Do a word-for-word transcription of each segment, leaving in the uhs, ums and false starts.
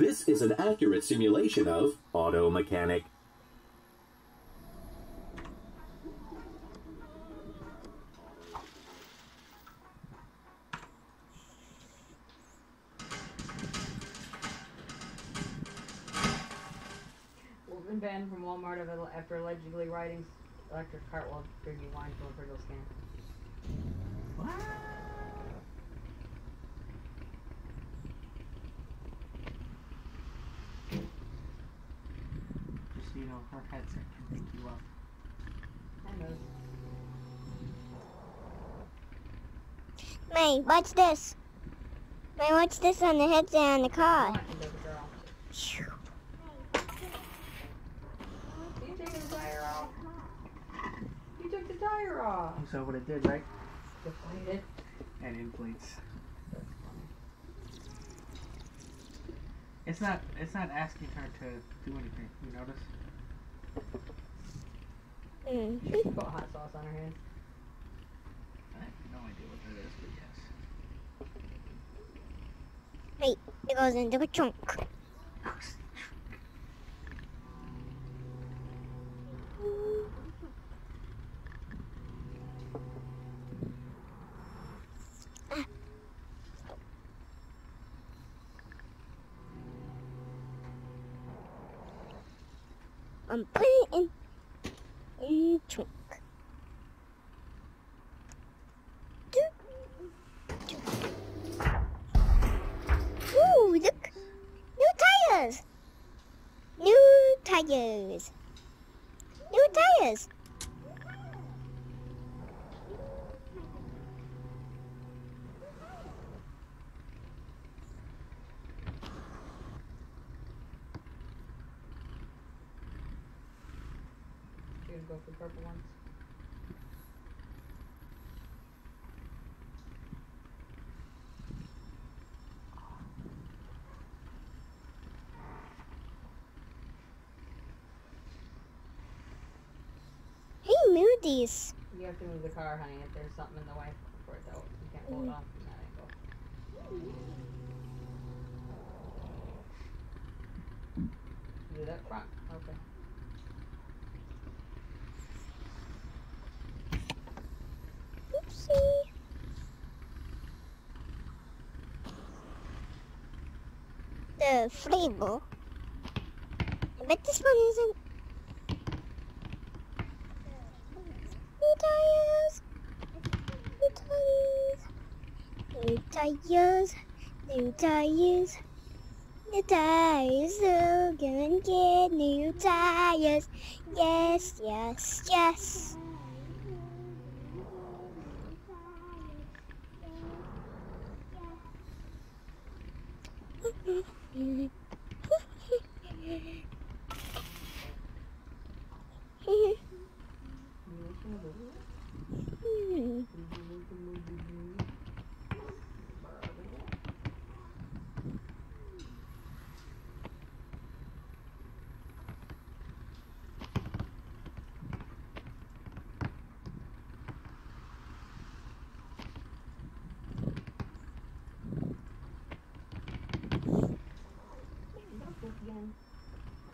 This is an accurate simulation of auto mechanic. Wolfman banned from Walmart after allegedly riding electric cart while drinking wine from a Pringle can. What? You know, her headset can pick you up. I know. May, watch this. May, watch this on the headset on the car. Hey, you took the tire off. You took the tire off. You saw what it did, right? Deflated. And inflates. It's not, it's not asking her to do anything, you notice? Mm. She put hot sauce on her hands. I have no idea what that is, but yes. Hey, it goes into a trunk. I'm putting it in, in the trunk. Ooh, look! New tires! New tires! New tires! Go for purple ones. Hey, move these. You have to move the car, honey, if there's something in the way for it, though. You can't hold mm. off from that angle. Mm. Do that front. Okay. The Fable. I bet this one isn't. New tires. New tires. New tires. New tires. New tires. So go and get new tires. Yes, yes, yes. Hey,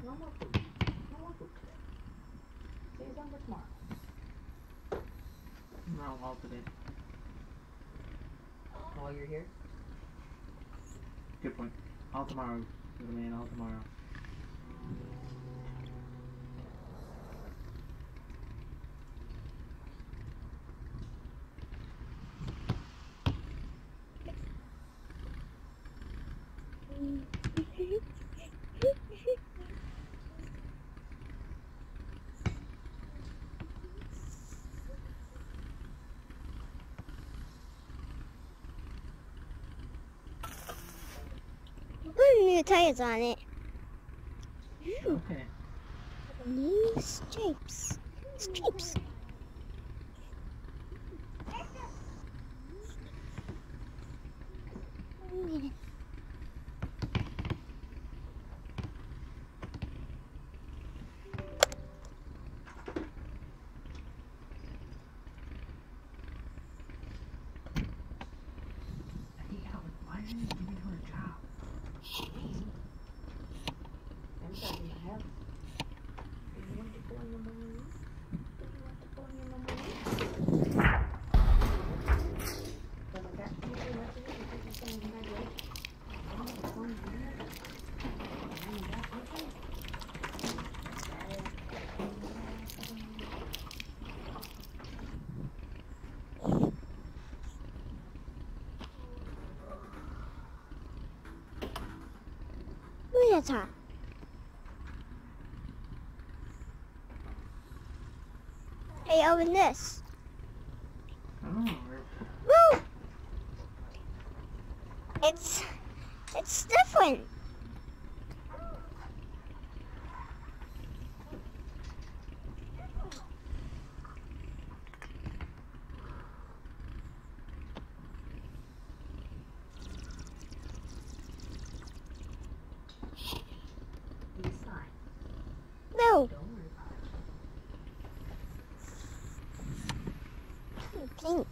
no more food. No more food today. Today's on for tomorrow. No, all today. While you're here? Good point. All tomorrow, little man, all tomorrow. New tires on it. Ooh. Okay. New stripes. Stripes. Mm. Hey, Howard, why are you giving her a job? theater. Hey, open this. Oh. Woo! It's it's different. No. Pink.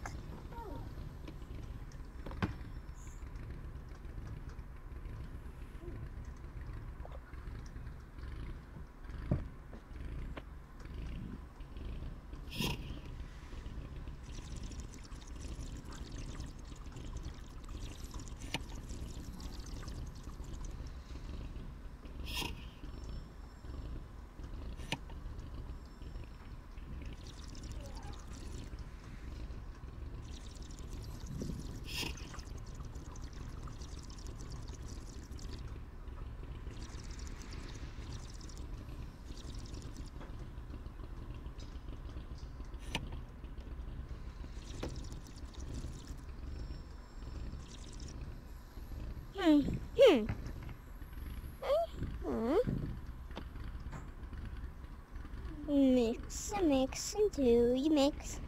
Hmm. Hmm. Hmm. Mix and mix and do you mix?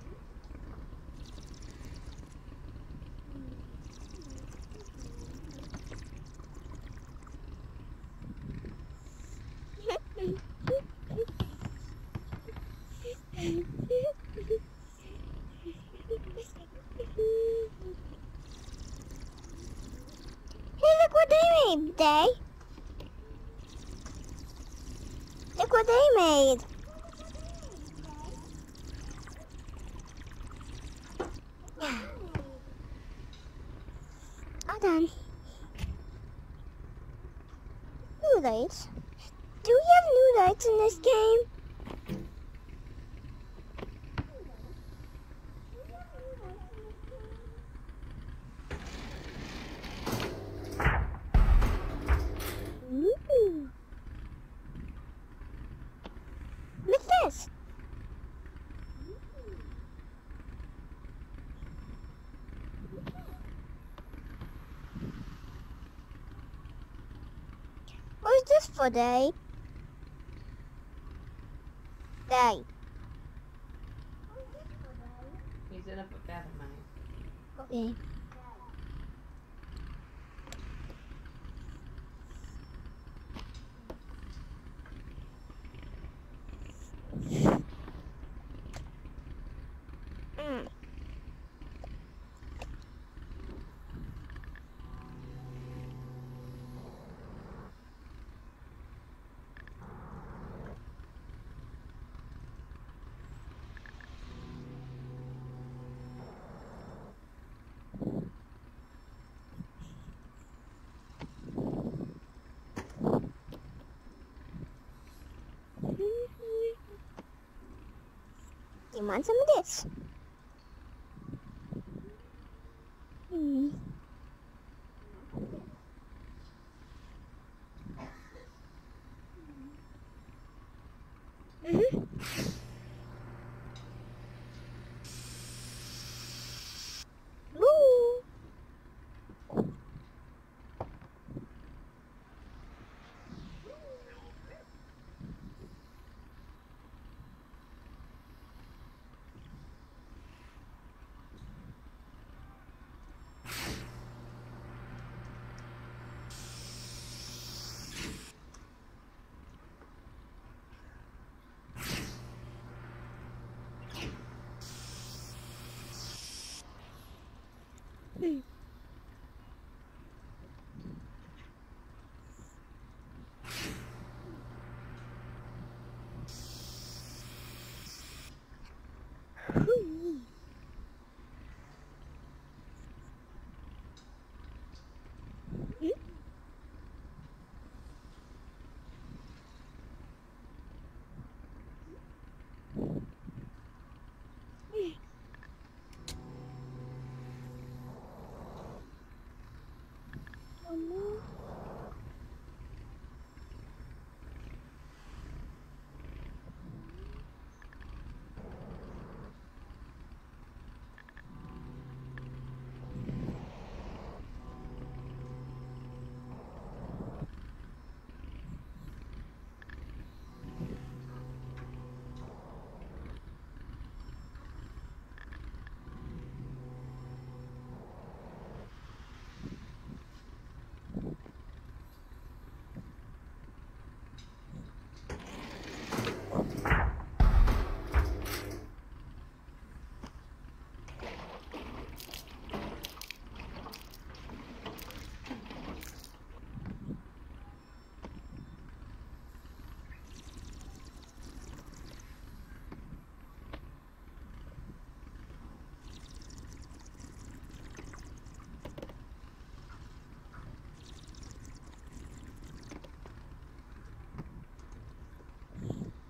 Day. Look what they made. All done. New lights. Do we have new lights in this game? What is this for, Day? Day. He's in a bad mind. Okay. You want some of this? Hmm. Mm-hmm.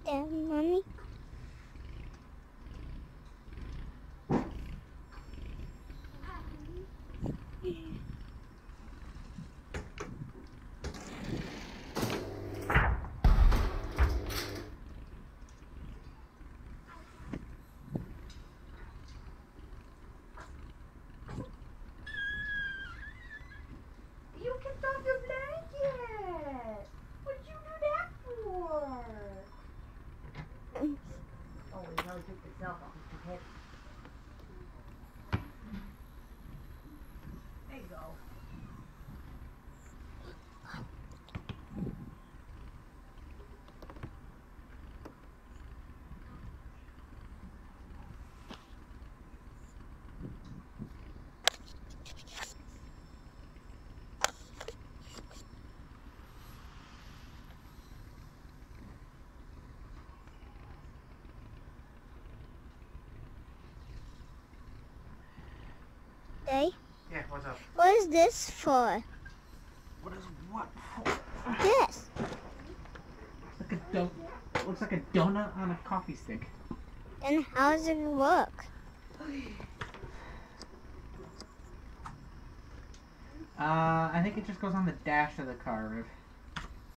down, Mommy. Hey? Yeah, what's up? What is this for? What is what for? This. Like a do looks like a donut on a coffee stick. And how does it look? Uh, I think it just goes on the dash of the car, Riv.